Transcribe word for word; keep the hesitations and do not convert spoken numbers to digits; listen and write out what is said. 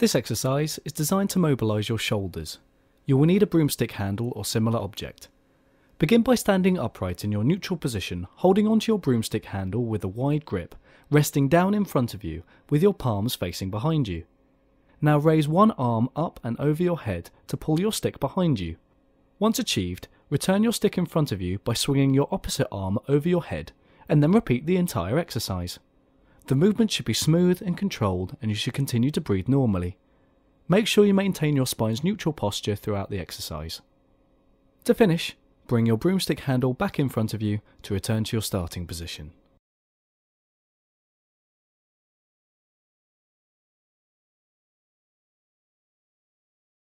This exercise is designed to mobilise your shoulders. You will need a broomstick handle or similar object. Begin by standing upright in your neutral position, holding onto your broomstick handle with a wide grip, resting down in front of you with your palms facing behind you. Now raise one arm up and over your head to pull your stick behind you. Once achieved, return your stick in front of you by swinging your opposite arm over your head, and then repeat the entire exercise. The movement should be smooth and controlled, and you should continue to breathe normally. Make sure you maintain your spine's neutral posture throughout the exercise. To finish, bring your broomstick handle back in front of you to return to your starting position.